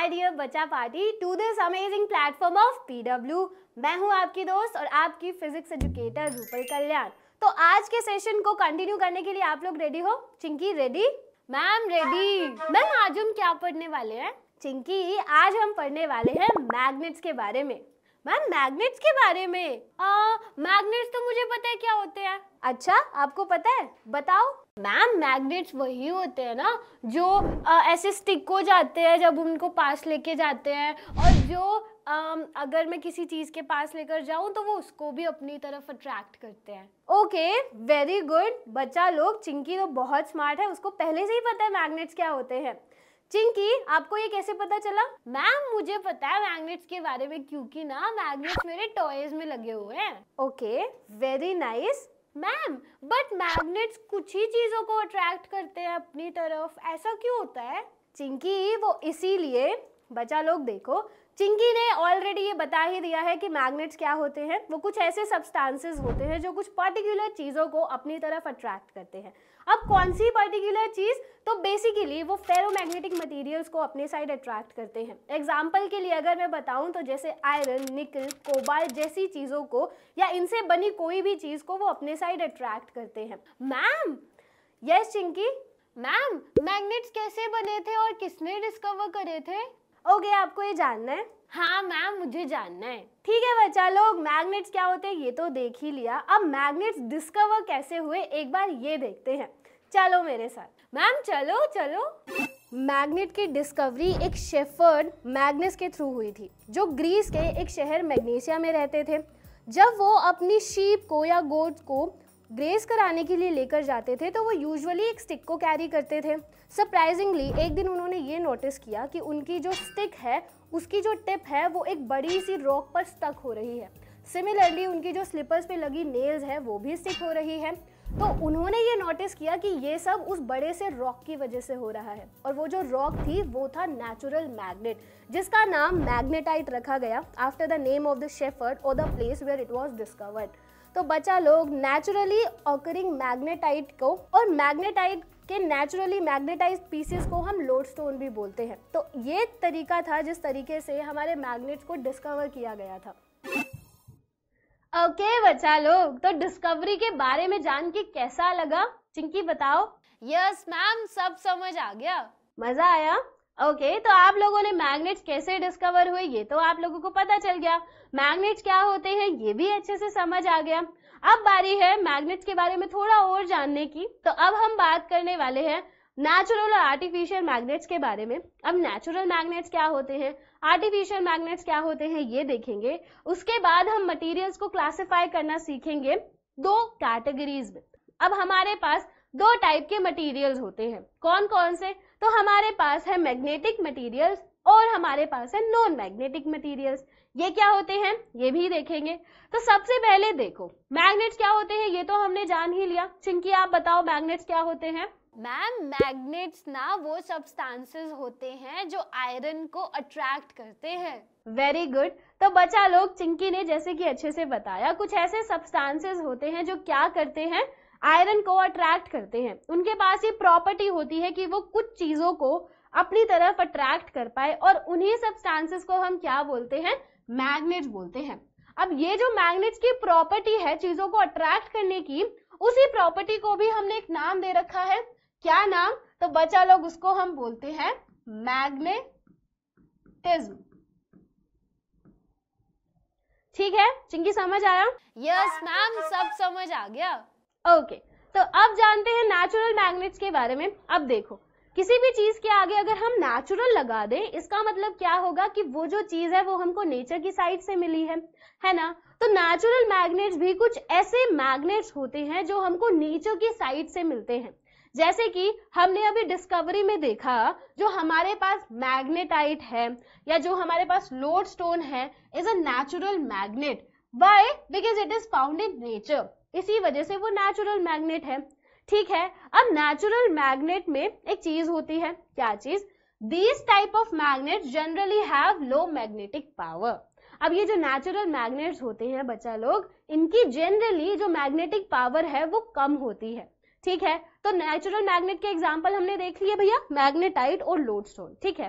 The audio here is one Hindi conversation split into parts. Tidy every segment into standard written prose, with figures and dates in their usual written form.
माय डियर बच्चा party to this amazing platform of PW. मैं हूँ आपकी दोस्त और आपकी फिजिक्स एजुकेटर रूपल कल्याण। तो आज के सेशन को कंटिन्यू करने के लिए आप लोग रेडी हो? Chinki ready? Ma'am ready. Ma'am आज हम क्या पढ़ने वाले हैं? चिंकी आज हम पढ़ने वाले हैं मैग्नेट्स के बारे में। मैम मैग्नेट्स के बारे में? मैग्नेट्स तो मुझे पता है क्या होते हैं। अच्छा आपको पता है? बताओ। मैम मैग्नेट्स वही होते हैं ना जो ऐसे स्टिक हो जाते हैं जब उनको पास लेके जाते हैं, और जो अगर मैं किसी चीज़ के पास लेकर जाऊं तो वो उसको भी अपनी तरफ अट्रैक्ट करते हैं। ओके वेरी गुड बच्चा लोग, चिंकी तो बहुत स्मार्ट है, उसको पहले से ही पता है मैग्नेट्स क्या होते हैं। चिंकी आपको ये कैसे पता चला? मैम मुझे पता है मैग्नेट्स के बारे में क्योंकि ना मैग्नेट्स मेरे टॉयज में लगे हुए हैं। Okay very nice ma'am, but magnets कुछ ही चीज़ों को अट्रैक्ट करते हैं अपनी तरफ, ऐसा क्यों होता है? चिंकी वो इसीलिए, बच्चा लोग देखो चिंकी ने ऑलरेडी ये बता ही दिया है कि मैग्नेट्स क्या होते हैं। वो कुछ ऐसे सब्सटेंसेस होते हैं जो कुछ पर्टिकुलर चीज़ों को अपनी तरफ अट्रैक्ट करते हैं। अब कौन सी पर्टिकुलर चीज़? तो बेसिकली वो फेरोमैग्नेटिक मटेरियल्स को अपने साइड अट्रैक्ट करते हैं। एग्जाम्पल के लिए अगर मैं बताऊं तो जैसे आयरन, निकल, कोबाल्ट जैसी चीज़ों को या इनसे बनी कोई भी चीज़ को वो अपने साइड अट्रैक्ट करते हैं। Ma'am yes Chinki. Ma'am magnets कैसे बने थे और किसने डिस्कवर करे थे? ओके, आपको ये जानना है? हाँ मैम मुझे जानना है। ठीक है बच्चा लोग, मैग्नेट्स क्या होते हैं ये तो देख ही लिया, अब मैग्नेट्स डिस्कवर कैसे हुए एक बार ये देखते हैं। चलो मेरे साथ। मैम चलो चलो। मैग्नेट की डिस्कवरी एक शेफर्ड मैग्नस के थ्रू हुई थी जो ग्रीस के एक शहर मैग्नेशिया में रहते थे। जब वो अपनी शीप को या गोट को ग्रेस कराने के लिए लेकर जाते थे तो वो यूजुअली एक स्टिक को कैरी करते थे। सरप्राइजिंगली एक दिन उन्होंने ये नोटिस किया कि उनकी जो स्टिक है उसकी जो टिप है वो एक बड़ी सी रॉक पर स्टक हो रही है। सिमिलरली उनकी जो स्लिपर्स पे लगी नेल्स है वो भी स्टिक हो रही है। तो उन्होंने ये नोटिस किया कि ये सब उस बड़े से रॉक की वजह से हो रहा है, और वो जो रॉक थी वो था नेचुरल मैग्नेट जिसका नाम मैग्नेटाइट रखा गया after the name of the shepherd और the place where it was discovered. तो बच्चा लोग नेचुरली ऑकरिंग मैग्नेटाइट को और मैग्नेटाइट के नेचुरली मैग्नेटाइज्ड पीसेस को हम लोडस्टोन भी बोलते हैं। तो ये तरीका था जिस तरीके से हमारे मैग्नेट्स को डिस्कवर किया गया था। ओके बच्चा लोग, तो डिस्कवरी के बारे में जान के कैसा लगा? चिंकी बताओ। यस मैम सब समझ आ गया। मजा आया? ओके तो आप लोगों ने मैग्नेट्स कैसे डिस्कवर हुए ये तो आप लोगों को पता चल गया, मैग्नेट्स क्या होते हैं ये भी अच्छे से समझ आ गया। अब बारी है मैग्नेट्स के बारे में थोड़ा और जानने की। तो अब हम बात करने वाले हैं नेचुरल और आर्टिफिशियल मैग्नेट्स के बारे में। अब नेचुरल मैग्नेट्स क्या होते हैं, आर्टिफिशियल मैग्नेट्स क्या होते हैं ये देखेंगे। उसके बाद हम मटेरियल्स को क्लासिफाई करना सीखेंगे दो कैटेगरीज में। अब हमारे पास दो टाइप के मटेरियल्स होते हैं, कौन कौन से? तो हमारे पास है मैग्नेटिक मटेरियल्स और हमारे पास है नॉन मैग्नेटिक मटेरियल्स। ये क्या होते हैं ये भी देखेंगे। तो सबसे पहले देखो मैग्नेट्स क्या होते हैं ये तो हमने जान ही लिया। चिंकी आप बताओ मैग्नेट्स क्या होते हैं? मैम मैग्नेट्स ना वो सब्सटेंसेस होते हैं जो आयरन को अट्रैक्ट करते हैं। Very good. तो बच्चा लोग चिंकी ने जैसे कि अच्छे से बताया कुछ ऐसे सब्सटेंसेस होते हैं जो क्या करते हैं, आयरन को अट्रैक्ट करते हैं। उनके पास ये प्रॉपर्टी होती है कि वो कुछ चीजों को अपनी तरफ अट्रैक्ट कर पाए, और उन्हीं सब्सटेंसेस को हम क्या बोलते हैं, मैग्नेट्स बोलते हैं। अब ये जो मैग्नेट्स की प्रॉपर्टी है चीजों को अट्रैक्ट करने की, उसी प्रॉपर्टी को भी हमने एक नाम दे रखा है। क्या नाम? तो बच्चा लोग उसको हम बोलते हैं मैग्नेटिज्म। ठीक है चिंकी समझ आया? यस मैम सब समझ आ गया। ओके तो अब जानते हैं नेचुरल मैग्नेट्स के बारे में। अब देखो किसी भी चीज के आगे अगर हम नेचुरल लगा दें इसका मतलब क्या होगा कि वो जो चीज है वो हमको नेचर की साइड से मिली है ना। तो नेचुरल मैग्नेट्स भी कुछ ऐसे मैग्नेट्स होते हैं जो हमको नेचर की साइड से मिलते हैं। जैसे कि हमने अभी डिस्कवरी में देखा जो हमारे पास मैग्नेटाइट है या जो हमारे पास लोडस्टोन है is a natural magnet. Why? Because it is found in nature, इसी वजह से वो नेचुरल मैग्नेट है। ठीक है अब नेचुरल मैग्नेट में एक चीज होती है, क्या चीज? These type of magnet generally have low magnetic power. अब ये जो नेचुरल मैग्नेट्स होते हैं बच्चा लोग, इनकी जनरली जो मैग्नेटिक पावर है वो कम होती है। ठीक है तो नेचुरल मैग्नेट के एग्जाम्पल हमने देख लिए भैया मैग्नेटाइट और लोडस्टोन। ठीक है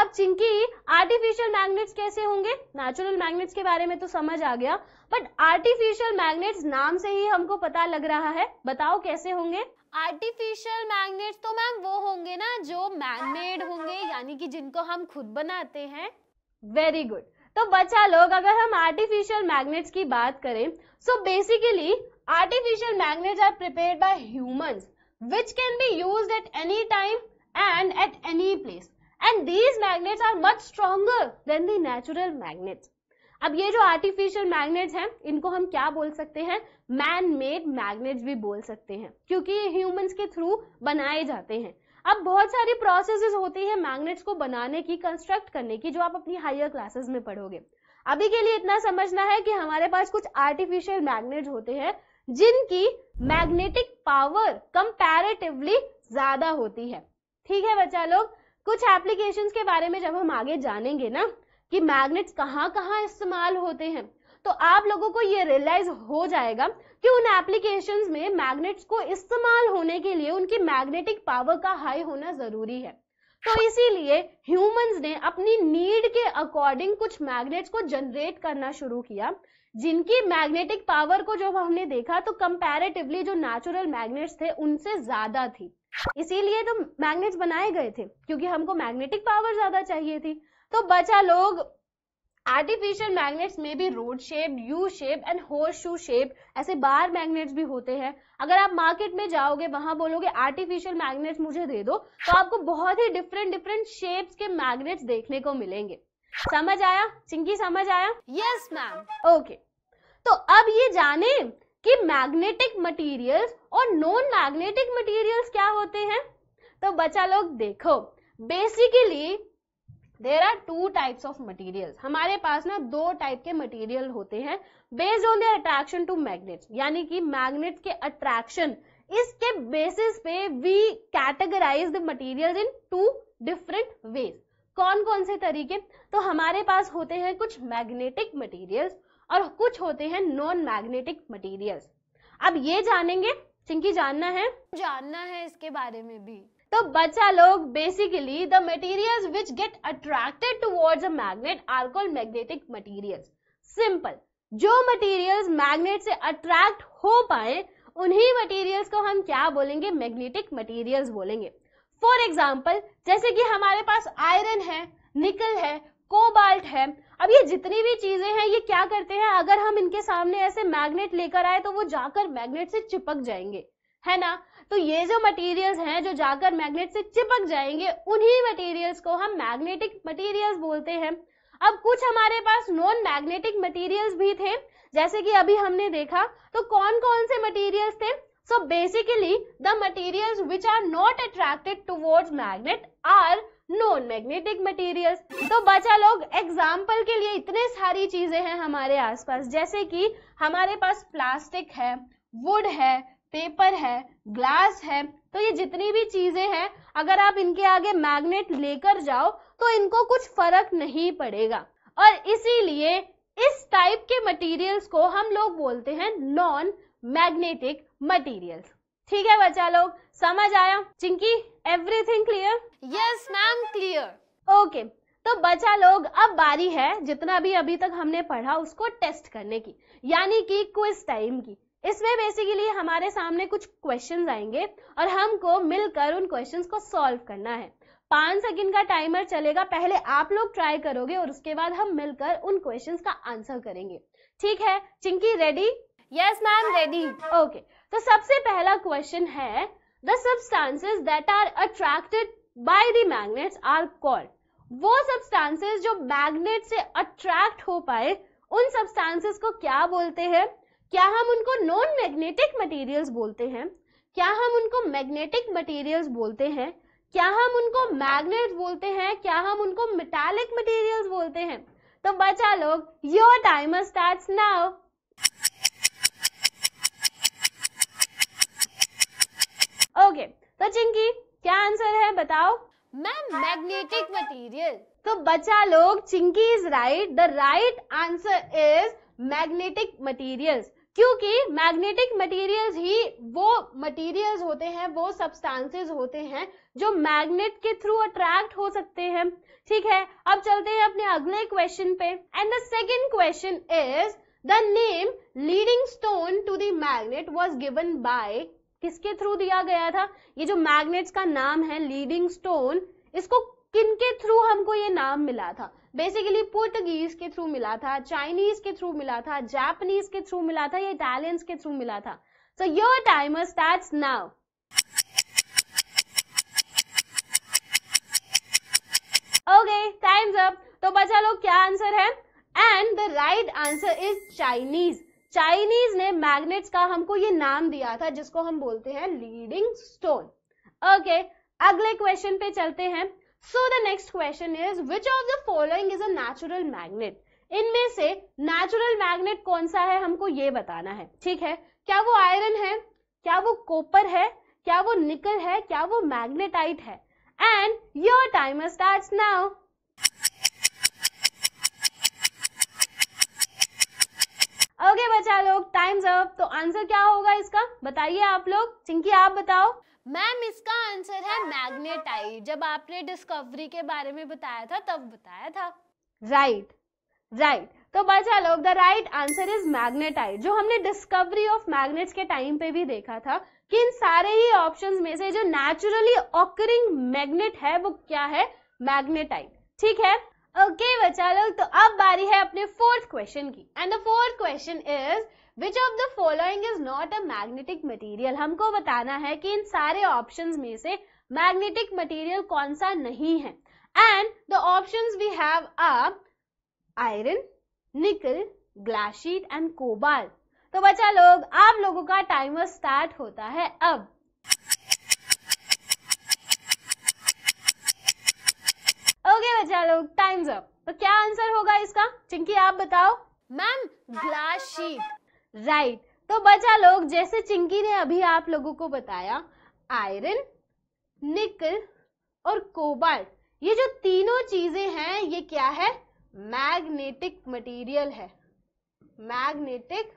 अब चिंकी, आर्टिफिशियल मैग्नेट्स कैसे होंगे? नेचुरल मैग्नेट्स के बारे में तो समझ आ गया, बट आर्टिफिशियल मैग्नेट्स नाम से ही हमको पता लग रहा है, बताओ कैसे होंगे? आर्टिफिशियल मैग्नेट्स तो मैम वो होंगे ना जो मैनमेड होंगे, यानी कि जिनको हम खुद बनाते हैं। Very good. तो बच्चा लोग, अगर हम आर्टिफिशियल मैग्नेट्स की बात करें, so basically artificial magnets are prepared by humans which can be used at any time and at any place, and these magnets are much stronger than the natural magnets. अब ये जो आर्टिफिशियल मैग्नेट्स हैं, इनको हम क्या बोल सकते हैं? मैन मेड मैग्नेट्स भी बोल सकते हैं, क्योंकि ये ह्यूमंस के थ्रू बनाए जाते हैं। अब बहुत सारी प्रोसेसेस होती है मैग्नेट्स को बनाने की, कंस्ट्रक्ट करने की, जो आप अपनी हायर क्लासेस में पढ़ोगे। अभी के लिए इतना समझना है कि हमारे पास कुछ आर्टिफिशियल मैग्नेट्स होते हैं जिनकी मैग्नेटिक पावर कंपैरेटिवली ज्यादा होती है। ठीक है बच्चा लोग, कुछ एप्लीकेशंस के बारे में जब हम आगे जानेंगे ना कि मैग्नेट्स कहाँ कहाँ इस्तेमाल होते हैं, तो आप लोगों को ये रियलाइज हो जाएगा कि उन एप्लीकेशंस में मैग्नेट्स को इस्तेमाल होने के लिए उनकी मैग्नेटिक पावर का हाई होना जरूरी है। तो इसीलिए ह्यूमंस ने अपनी नीड के अकॉर्डिंग कुछ मैग्नेट्स को जनरेट करना शुरू किया, जिनकी मैग्नेटिक पावर को जब हमने देखा तो कंपैरेटिवली जो नेचुरल मैग्नेट्स थे उनसे ज्यादा थी। इसीलिए तो मैग्नेट्स बनाए गए थे, क्योंकि हमको मैग्नेटिक पावर ज्यादा चाहिए थी। तो बच्चा लोग, आर्टिफिशियल मैग्नेट्स में भी rod shape, U shape and horseshoe shape, ऐसे बार मैग्नेट्स भी होते हैं। अगर आप मार्केट में जाओगे, वहां बोलोगे आर्टिफिशियल मैग्नेट्स मुझे दे दो, तो आपको बहुत ही डिफरेंट डिफरेंट शेप्स के मैग्नेट्स देखने को मिलेंगे। समझ आया चिंकी, समझ आया? Yes ma'am. ओके, तो अब ये जाने कि मैग्नेटिक मटीरियल्स और नॉन मैग्नेटिक मटीरियल्स क्या होते हैं। तो बच्चा लोग देखो, basically There are two types of materials. हमारे पास ना दो टाइप के मटेरियल होते हैं based on their attraction to magnets, यानी कि मैग्नेट्स के अट्रैक्शन, इसके बेसिस पे we categorize the materials in two different ways. कौन कौन से तरीके? तो हमारे पास होते हैं कुछ मैग्नेटिक मटेरियल्स और कुछ होते हैं नॉन मैग्नेटिक मटेरियल्स। अब ये जानेंगे, चिंकी जानना है इसके बारे में भी। तो बच्चा लोग, basically the materials which get attracted towards a magnet are called magnetic materials. Simple, जो मटेरियल्स मैग्नेट से अट्रैक्ट हो पाए उन्हीं मटेरियल्स को हम क्या बोलेंगे? मैग्नेटिक मटेरियल्स बोलेंगे। फॉर एग्जाम्पल, जैसे कि हमारे पास आयरन है, निकल है, कोबाल्ट है। अब ये जितनी भी चीजें हैं, ये क्या करते हैं, अगर हम इनके सामने ऐसे मैग्नेट लेकर आए तो वो जाकर मैग्नेट से चिपक जाएंगे, है ना। तो ये जो मटेरियल्स हैं जो जाकर मैग्नेट से चिपक जाएंगे, उन्हीं मटेरियल्स को हम मैग्नेटिक मटेरियल्स बोलते हैं। अब कुछ हमारे पास नॉन मैग्नेटिक मटेरियल्स भी थे, जैसे कि अभी हमने देखा। तो कौन कौन से मटेरियल्स थे? So basically the materials which are not attracted towards magnet are non magnetic materials. तो बच्चा लोग, एग्जाम्पल के लिए इतने सारी चीजें हैं हमारे आसपास, जैसे कि हमारे पास प्लास्टिक है, वुड है, पेपर है, ग्लास है। तो ये जितनी भी चीजें हैं, अगर आप इनके आगे मैग्नेट लेकर जाओ तो इनको कुछ फर्क नहीं पड़ेगा, और इसीलिए इस टाइप के मटेरियल्स को हम लोग बोलते हैं नॉन मैग्नेटिक मटेरियल्स। ठीक है बच्चा लोग, समझ आया? Chinki, everything clear? Yes ma'am, clear. Okay, तो बच्चा लोग, अब बारी है जितना भी अभी तक हमने पढ़ा उसको टेस्ट करने की, यानी कि क्विज टाइम की। इसमें बेसिकली हमारे सामने कुछ क्वेश्चंस आएंगे और हमको मिलकर उन क्वेश्चंस को सॉल्व करना है। 5 सेकंड का टाइमर चलेगा, पहले आप लोग ट्राई करोगे और उसके बाद हम मिलकर उन क्वेश्चंस का आंसर करेंगे। ठीक है Chinki, ready? Yes ma'am, ready. Okay, तो सबसे पहला क्वेश्चन है, the substances that are attracted by the magnets are called. वो सब्सटेंसेस जो मैग्नेट से अट्रैक्ट हो पाए उन सब्सटेंसेस को क्या बोलते हैं? क्या हम उनको नॉन मैग्नेटिक मटेरियल्स बोलते हैं? क्या हम उनको मैग्नेटिक मटेरियल्स बोलते हैं? क्या हम उनको मैग्नेट्स बोलते हैं? क्या हम उनको मेटालिक मटेरियल्स बोलते हैं? तो बच्चा लोग, your timer starts now. Okay, तो चिंकी, क्या आंसर है बताओ? Ma'am, magnetic material. तो बच्चा लोग, Chinki is right, the right answer is magnetic materials. क्योंकि मैग्नेटिक मटेरियल्स ही वो मटेरियल्स होते हैं, वो सब्सटेंसेस होते हैं जो मैग्नेट के थ्रू अट्रैक्ट हो सकते हैं। ठीक है, अब चलते हैं अपने अगले क्वेश्चन पे। And the second question is the name leading stone to the magnet was given by, किसके थ्रू दिया गया था ये जो मैग्नेट्स का नाम है लीडिंग स्टोन, इसको किनके थ्रू हमको ये नाम मिला था? बेसिकली पुर्तगीज के थ्रू मिला था, चाइनीज के थ्रू मिला था, जापानीज के थ्रू मिला था या इटालियंस के थ्रू मिला था। So your timer starts now. Okay, time's up. तो बच्चा लोग क्या आंसर है? And the right answer is Chinese. Chinese ने मैग्नेट्स का हमको ये नाम दिया था जिसको हम बोलते हैं लीडिंग स्टोन। ओके, अगले क्वेश्चन पे चलते हैं। So the next question is which of the following is a natural magnet? इनमें से natural magnet कौन सा है हमको ये बताना है। ठीक है, क्या वो आयरन है, क्या वो कॉपर है, क्या वो निकल है, क्या वो मैग्नेटाइट है? And your timer starts now. Okay बच्चा लोग, टाइम्स अप। तो आंसर क्या होगा इसका बताइए आप लोग। चिंकी आप बताओ। मैम, इसका आंसर है मैग्नेटाइट। जब आपने डिस्कवरी के बारे में बताया था तब बताया था। राइट। तो बच्चा लोग the right answer is magnetite, जो हमने डिस्कवरी ऑफ मैग्नेट्स के टाइम पे भी देखा था कि इन सारे ही ऑप्शंस में से जो नेचुरली ऑकरिंग मैग्नेट है वो क्या है? मैग्नेटाइट। ठीक है, ओके बच्चा लोग। तो अब बारी है अपने फोर्थ क्वेश्चन की। And the fourth question is Which of the following is not a magnetic material? हमको बताना है कि इन सारे ऑप्शंस में से मैग्नेटिक मटेरियल कौन सा नहीं है। And the options we have are iron, nickel, glass sheet and cobalt. तो बच्चा लोग आप लोगों का टाइमर स्टार्ट होता है अब। ओके बच्चा लोग, टाइम्स अप। तो क्या आंसर होगा इसका? चिंकी आप बताओ। Ma'am, glass sheet. राइट। तो बच्चा लोग जैसे चिंकी ने अभी आप लोगों को बताया, आयरन, निकल और कोबाल्ट ये जो तीनों चीजें हैं ये क्या है? मैग्नेटिक मटेरियल है। Magnetic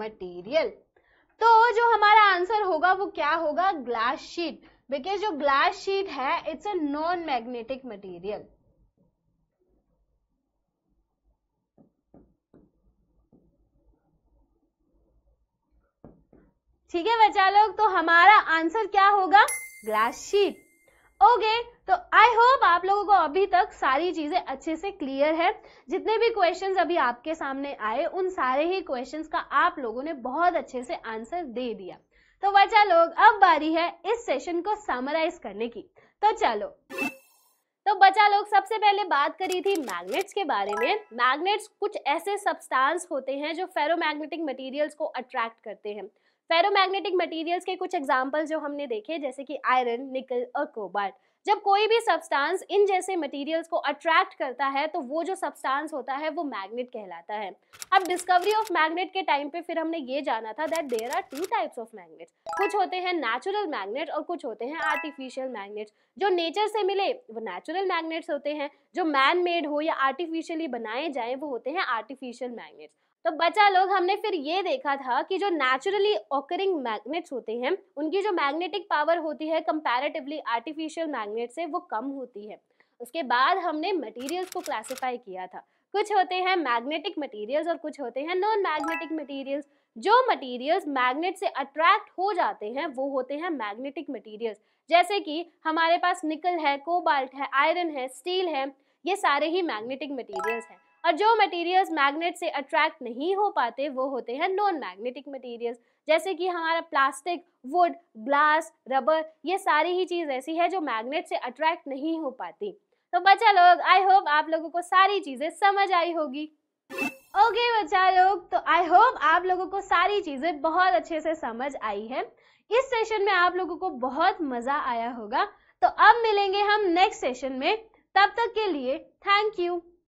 material. तो जो हमारा आंसर होगा वो क्या होगा? Glass sheet. बिकॉज जो ग्लास शीट है it's a non magnetic material. ठीक है बच्चा लोग, तो हमारा आंसर क्या होगा? Glass sheet. ओके, तो आई होप आप लोगों को अभी तक सारी चीजें अच्छे से क्लियर है। जितने भी क्वेश्चंस अभी आपके सामने आए उन सारे ही क्वेश्चंस का आप लोगों ने बहुत अच्छे से आंसर दे दिया। तो बच्चा लोग अब बारी है इस सेशन को समराइज करने की। तो चलो, तो बच्चा लोग सबसे पहले बात करी थी मैग्नेट्स के बारे में। मैग्नेट्स कुछ ऐसे सब्सटेंस होते हैं जो फेरोमैग्नेटिक मटेरियल्स को अट्रैक्ट करते हैं। फेरोमैग्नेटिक मटेरियल्स के कुछ एग्जाम्पल जो हमने देखे जैसे कि आयरन, निकल और कोबाल्ट। जब कोई भी सब्सटेंस इन जैसे मटेरियल्स को अट्रैक्ट करता है तो वो जो सब्सटेंस होता है वो मैग्नेट कहलाता है। अब डिस्कवरी ऑफ मैग्नेट के टाइम पे फिर हमने ये जाना था that there are two types of magnets. कुछ होते हैं नेचुरल मैग्नेट और कुछ होते हैं आर्टिफिशियल मैग्नेट्स। जो नेचर से मिले वो नेचुरल मैग्नेट्स होते हैं, जो मैन मेड हो या आर्टिफिशियली बनाए जाए वो होते हैं आर्टिफिशियल मैग्नेट्स। तो बच्चा लोग हमने फिर ये देखा था कि जो नेचुरली ऑकरिंग मैग्नेट्स होते हैं उनकी जो मैग्नेटिक पावर होती है कंपैरेटिवली आर्टिफिशियल मैग्नेट से वो कम होती है। उसके बाद हमने मटेरियल्स को क्लासिफाई किया था। कुछ होते हैं मैग्नेटिक मटेरियल्स और कुछ होते हैं नॉन मैग्नेटिक मटेरियल्स। जो मटेरियल्स मैग्नेट से अट्रैक्ट हो जाते हैं वो होते हैं मैग्नेटिक मटेरियल्स। जैसे कि हमारे पास निकल है, कोबाल्ट है, आयरन है, स्टील है, ये सारे ही मैग्नेटिक मटेरियल्स हैं। और जो मटेरियल्स मैग्नेट से अट्रैक्ट नहीं हो पाते वो होते हैं नॉन मैग्नेटिक मटेरियल्स। जैसे कि हमारा प्लास्टिक, वुड, ग्लास, रबर, ये सारी ही चीज़ ऐसी है जो मैग्नेट से अट्रैक्ट नहीं हो पाती। तो बच्चा लोग आई होप आप लोगों को सारी चीज़ें समझ आई होगी। ओके बच्चा लोग, तो आई होप आप लोगों को सारी चीज़ें बहुत अच्छे से समझ आई है। इस सेशन में आप लोगों को बहुत मज़ा आया होगा। तो अब मिलेंगे हम नेक्स्ट सेशन में। तब तक के लिए थैंक यू।